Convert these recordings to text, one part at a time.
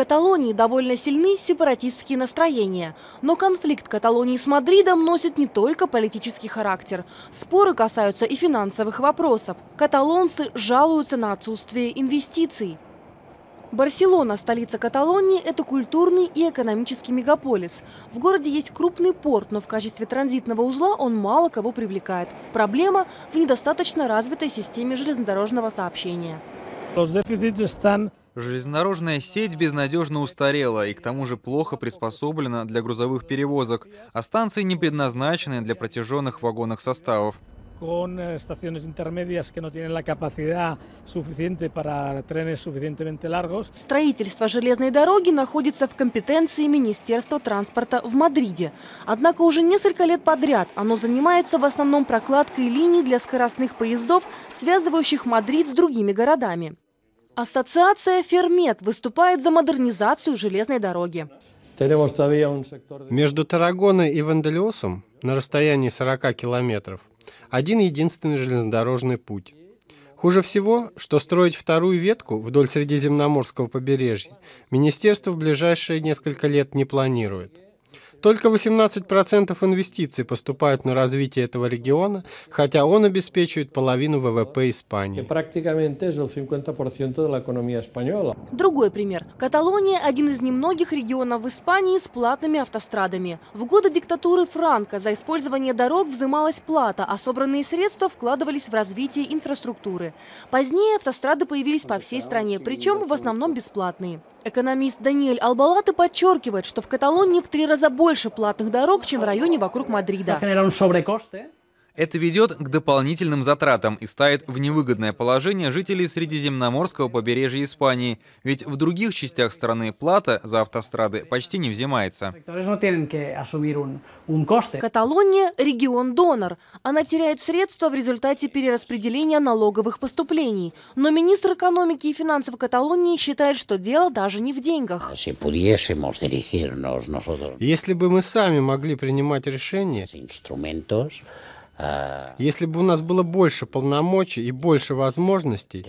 Каталонии довольно сильны сепаратистские настроения. Но конфликт Каталонии с Мадридом носит не только политический характер. Споры касаются и финансовых вопросов. Каталонцы жалуются на отсутствие инвестиций. Барселона, столица Каталонии, это культурный и экономический мегаполис. В городе есть крупный порт, но в качестве транзитного узла он мало кого привлекает. Проблема в недостаточно развитой системе железнодорожного сообщения. Железнодорожная сеть безнадежно устарела и к тому же плохо приспособлена для грузовых перевозок, а станции не предназначены для протяженных вагонных составов. Строительство железной дороги находится в компетенции Министерства транспорта в Мадриде. Однако уже несколько лет подряд оно занимается в основном прокладкой линий для скоростных поездов, связывающих Мадрид с другими городами. Ассоциация «Фермет» выступает за модернизацию железной дороги. Между Таррагоной и Ванделеосом на расстоянии 40 километров один единственный железнодорожный путь. Хуже всего, что строить вторую ветку вдоль Средиземноморского побережья министерство в ближайшие несколько лет не планирует. Только 18% инвестиций поступают на развитие этого региона, хотя он обеспечивает половину ВВП Испании. Другой пример. Каталония – один из немногих регионов в Испании с платными автострадами. В годы диктатуры Франко за использование дорог взималась плата, а собранные средства вкладывались в развитие инфраструктуры. Позднее автострады появились по всей стране, причем в основном бесплатные. Экономист Даниэль Албалате подчеркивает, что в Каталонии в 3 раза больше платных дорог, чем в районе вокруг Мадрида. Это ведет к дополнительным затратам и ставит в невыгодное положение жителей Средиземноморского побережья Испании, ведь в других частях страны плата за автострады почти не взимается. Каталония – регион-донор. Она теряет средства в результате перераспределения налоговых поступлений. Но министр экономики и финансов Каталонии считает, что дело даже не в деньгах. Если бы мы сами могли принимать решения, если бы у нас было больше полномочий и больше возможностей,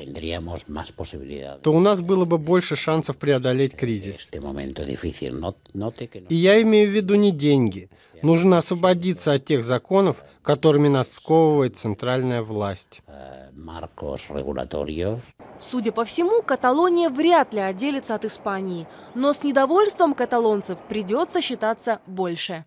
то у нас было бы больше шансов преодолеть кризис. И я имею в виду не деньги. Нужно освободиться от тех законов, которыми нас сковывает центральная власть. Судя по всему, Каталония вряд ли отделится от Испании. Но с недовольством каталонцев придется считаться больше.